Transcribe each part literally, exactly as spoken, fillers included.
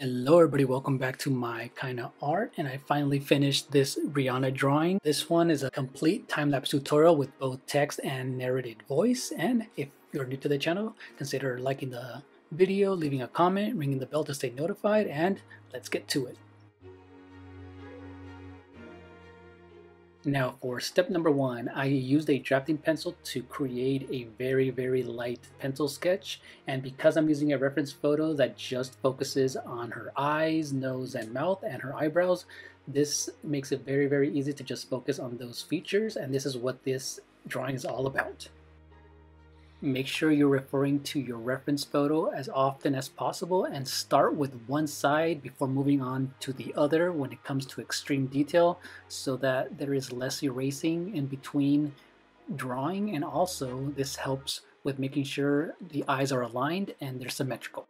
Hello everybody, welcome back to my kinda art, and I finally finished this Rihanna drawing. This one is a complete time-lapse tutorial with both text and narrated voice, and if you're new to the channel, consider liking the video, leaving a comment, ringing the bell to stay notified, and let's get to it. Now for step number one, I used a drafting pencil to create a very, very light pencil sketch. And because I'm using a reference photo that just focuses on her eyes, nose, and mouth, and her eyebrows, this makes it very, very easy to just focus on those features. And this is what this drawing is all about. Make sure you're referring to your reference photo as often as possible and start with one side before moving on to the other when it comes to extreme detail, so that there is less erasing in between drawing, and also this helps with making sure the eyes are aligned and they're symmetrical.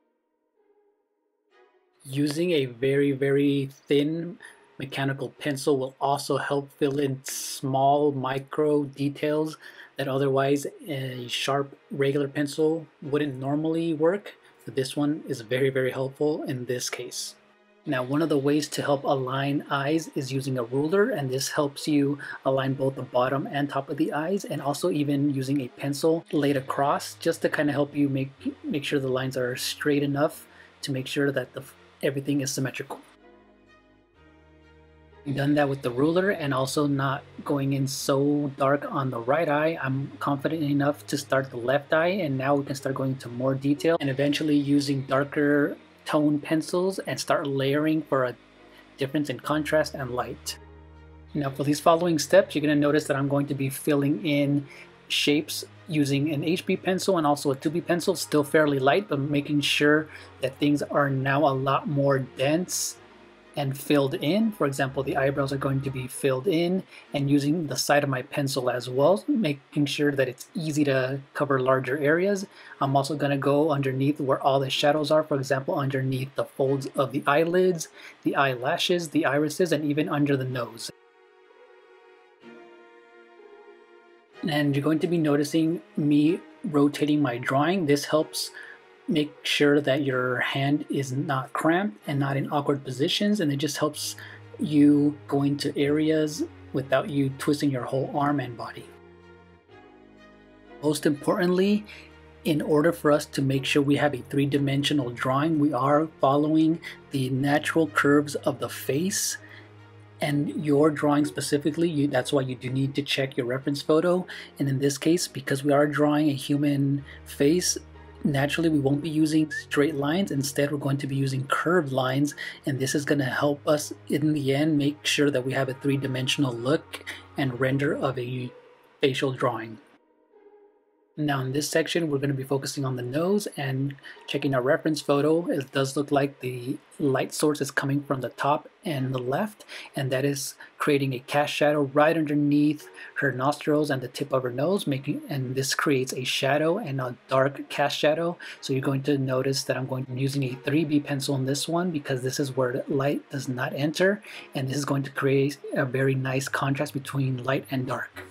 Using a very, very thin mechanical pencil will also help fill in small micro details that otherwise a sharp regular pencil wouldn't normally work. So this one is very, very helpful in this case. Now, one of the ways to help align eyes is using a ruler, and this helps you align both the bottom and top of the eyes, and also even using a pencil laid across just to kind of help you make make sure the lines are straight enough to make sure that the, everything is symmetrical. Done that with the ruler, and also not going in so dark on the right eye, I'm confident enough to start the left eye, and now we can start going to more detail and eventually using darker tone pencils and start layering for a difference in contrast and light. Now for these following steps, you're going to notice that I'm going to be filling in shapes using an H B pencil and also a two B pencil, still fairly light, but making sure that things are now a lot more dense and filled in. For example, the eyebrows are going to be filled in, and using the side of my pencil as well, making sure that it's easy to cover larger areas. I'm also going to go underneath where all the shadows are, for example, underneath the folds of the eyelids, the eyelashes, the irises, and even under the nose. And you're going to be noticing me rotating my drawing. This helps make sure that your hand is not cramped and not in awkward positions, and it just helps you go into areas without you twisting your whole arm and body. Most importantly, in order for us to make sure we have a three-dimensional drawing, we are following the natural curves of the face. And your drawing specifically, you, that's why you do need to check your reference photo. And in this case, because we are drawing a human face, naturally, we won't be using straight lines. Instead, we're going to be using curved lines, and this is going to help us in the end make sure that we have a three-dimensional look and render of a facial drawing. Now in this section, we're going to be focusing on the nose and checking our reference photo. It does look like the light source is coming from the top and the left, and that is creating a cast shadow right underneath her nostrils and the tip of her nose, making and this creates a shadow and a dark cast shadow. So you're going to notice that I'm going I'm using a three B pencil in this one, because this is where light does not enter, and this is going to create a very nice contrast between light and dark.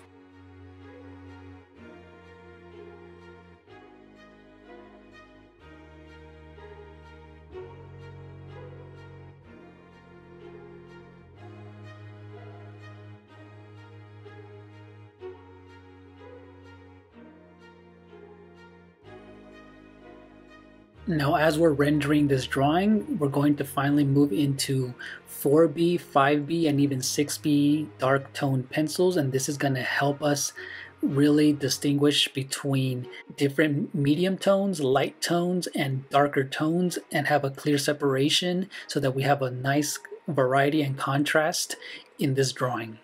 Now, as we're rendering this drawing, we're going to finally move into four B, five B, and even six B dark tone pencils, and this is going to help us really distinguish between different medium tones, light tones, and darker tones, and have a clear separation so that we have a nice variety and contrast in this drawing.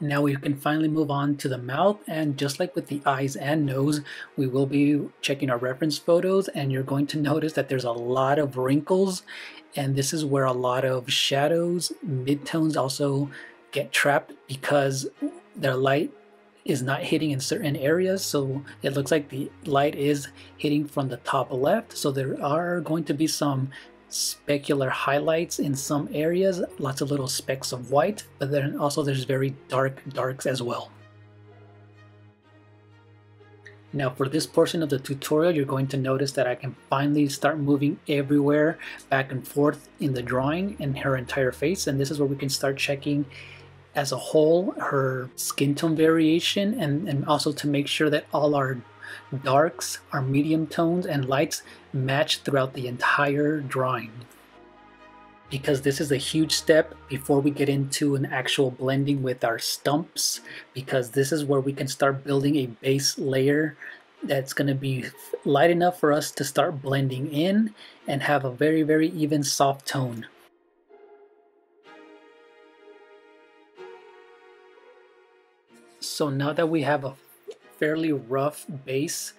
Now we can finally move on to the mouth, and just like with the eyes and nose, we will be checking our reference photos, and you're going to notice that there's a lot of wrinkles, and this is where a lot of shadows, midtones also get trapped because their light is not hitting in certain areas. So it looks like the light is hitting from the top left, so there are going to be some specular highlights in some areas, lots of little specks of white, but then also there's very dark darks as well. Now for this portion of the tutorial, you're going to notice that I can finally start moving everywhere back and forth in the drawing and her entire face. And this is where we can start checking as a whole her skin tone variation, and, and also to make sure that all our darks, our medium tones, and lights match throughout the entire drawing. Because this is a huge step before we get into an actual blending with our stumps, because this is where we can start building a base layer that's going to be light enough for us to start blending in and have a very, very even soft tone. So now that we have a fairly rough base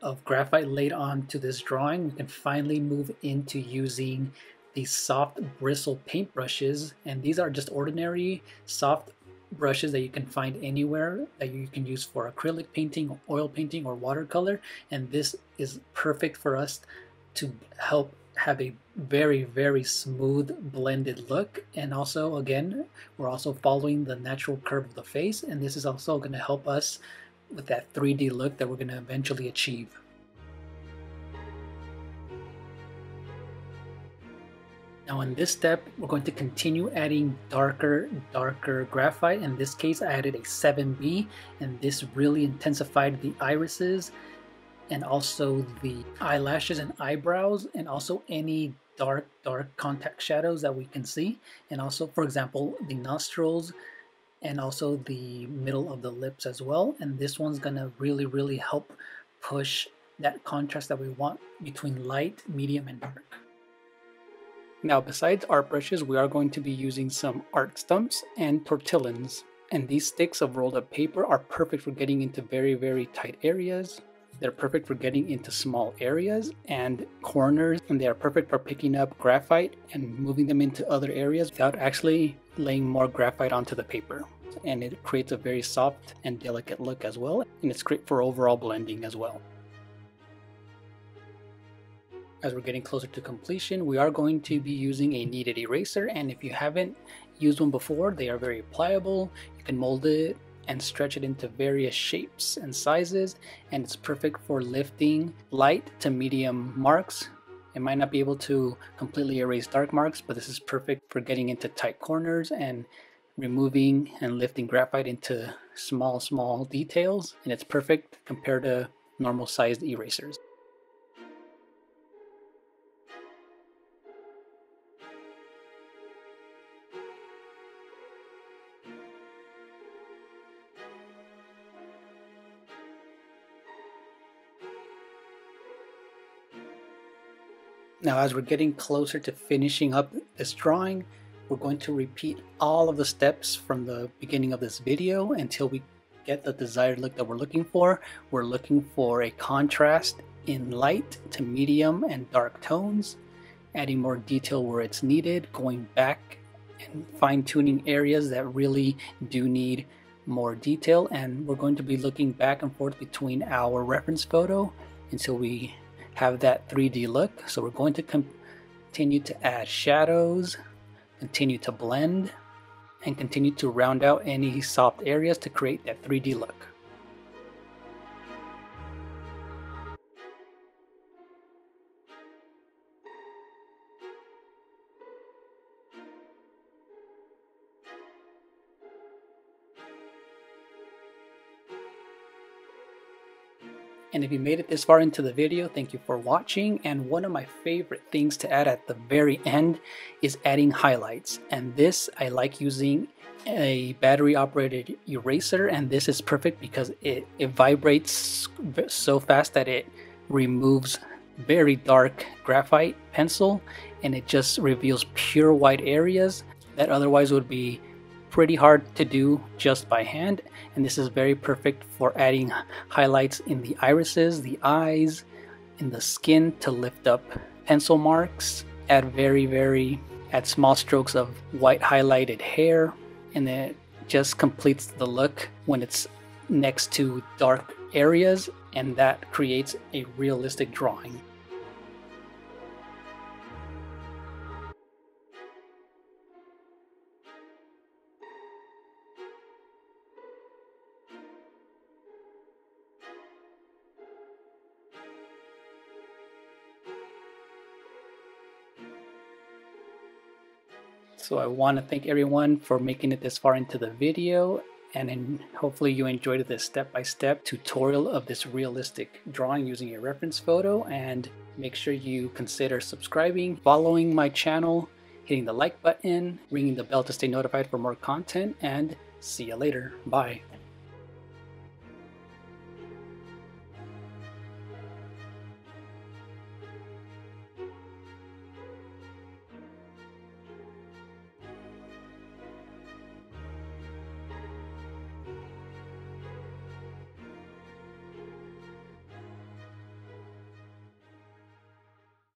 of graphite laid onto this drawing, we can finally move into using these soft bristle paint brushes, and these are just ordinary soft brushes that you can find anywhere that you can use for acrylic painting, oil painting, or watercolor. And this is perfect for us to help have a very, very smooth blended look. And also, again, we're also following the natural curve of the face, and this is also going to help us with that three D look that we're going to eventually achieve. Now in this step, we're going to continue adding darker, darker graphite. In this case, I added a seven B, and this really intensified the irises and also the eyelashes and eyebrows, and also any dark, dark contact shadows that we can see. And also, for example, the nostrils and also the middle of the lips as well. And this one's gonna really, really help push that contrast that we want between light, medium, and dark. Now, besides art brushes, we are going to be using some art stumps and tortillons. And these sticks of rolled up paper are perfect for getting into very, very tight areas. They're perfect for getting into small areas and corners. And they are perfect for picking up graphite and moving them into other areas without actually laying more graphite onto the paper. And it creates a very soft and delicate look as well. And it's great for overall blending as well. As we're getting closer to completion, we are going to be using a kneaded eraser, and if you haven't used one before, they are very pliable. You can mold it and stretch it into various shapes and sizes, and it's perfect for lifting light to medium marks. It might not be able to completely erase dark marks, but this is perfect for getting into tight corners and removing and lifting graphite into small, small details, and it's perfect compared to normal sized erasers. Now, as we're getting closer to finishing up this drawing, we're going to repeat all of the steps from the beginning of this video until we get the desired look that we're looking for. We're looking for a contrast in light to medium and dark tones, adding more detail where it's needed, going back and fine-tuning areas that really do need more detail. And we're going to be looking back and forth between our reference photo until we have that three D look. So we're going to continue to add shadows, continue to blend, and continue to round out any soft areas to create that three D look. And if you made it this far into the video, thank you for watching. And one of my favorite things to add at the very end is adding highlights. And this, I like using a battery operated eraser, and this is perfect because it, it vibrates so fast that it removes very dark graphite pencil, and it just reveals pure white areas that otherwise would be pretty hard to do just by hand. And this is very perfect for adding highlights in the irises, the eyes, in the skin to lift up pencil marks, add very, very, add small strokes of white highlighted hair, and it just completes the look when it's next to dark areas, and that creates a realistic drawing. So I want to thank everyone for making it this far into the video, and then hopefully you enjoyed this step-by-step tutorial of this realistic drawing using a reference photo. And make sure you consider subscribing, following my channel, hitting the like button, ringing the bell to stay notified for more content, and see you later. Bye.